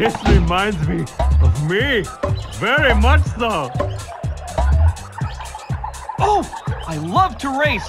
This reminds me of me, very much so. Oh, I love to race.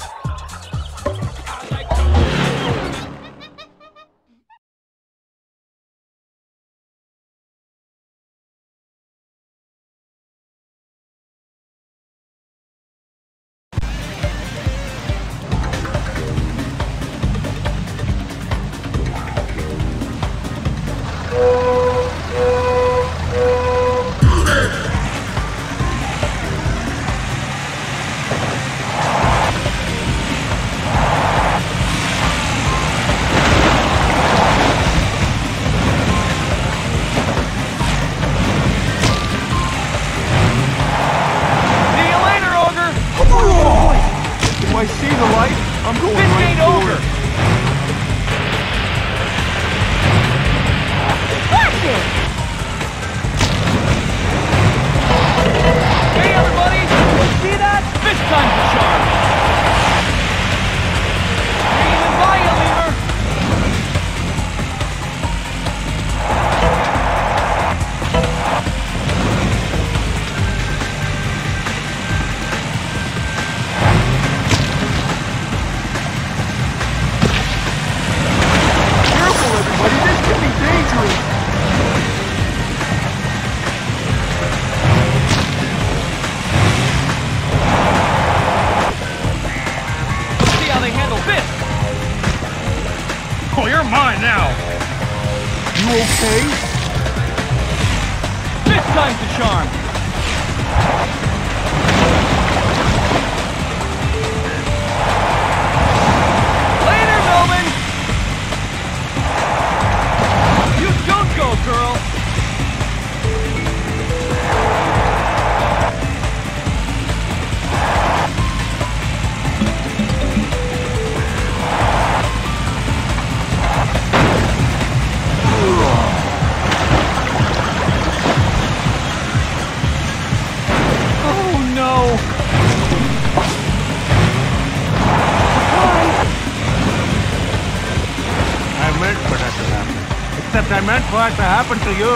What happened to you?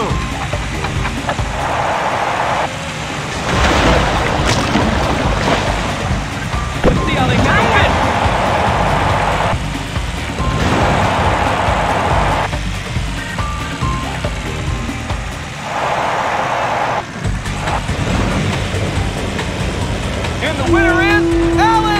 See how they got it! And the winner is Alex!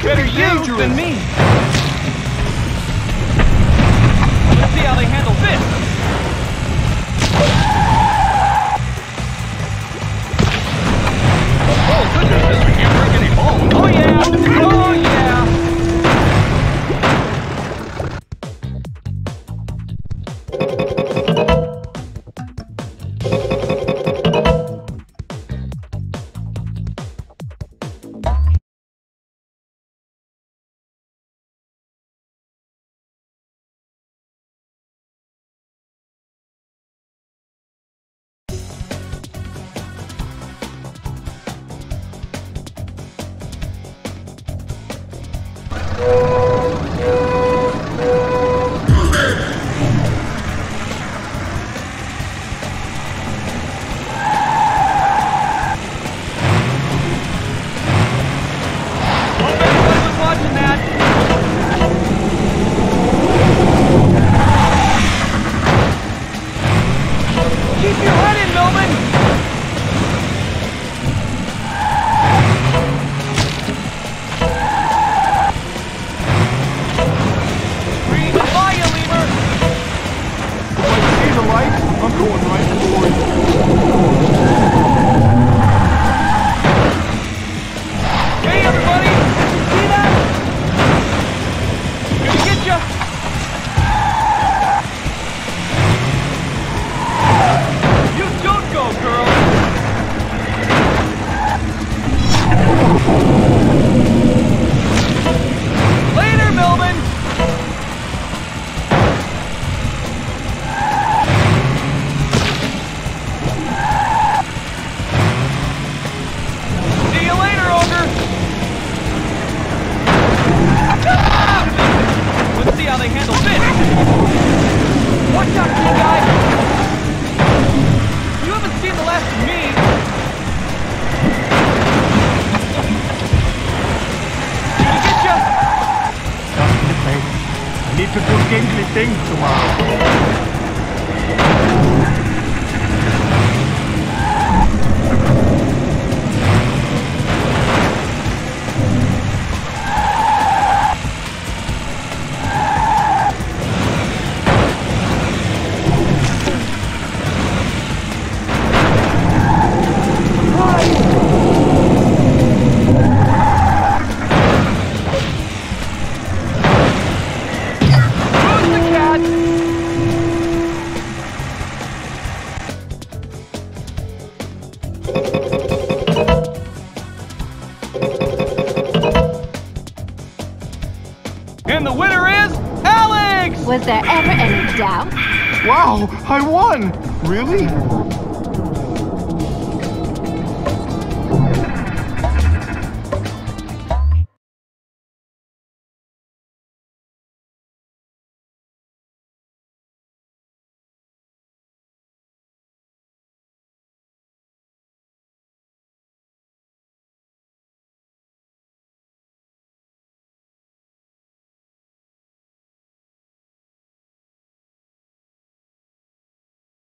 Better you than me. see how they handle this. Was there ever any doubt? Wow, I won! Really?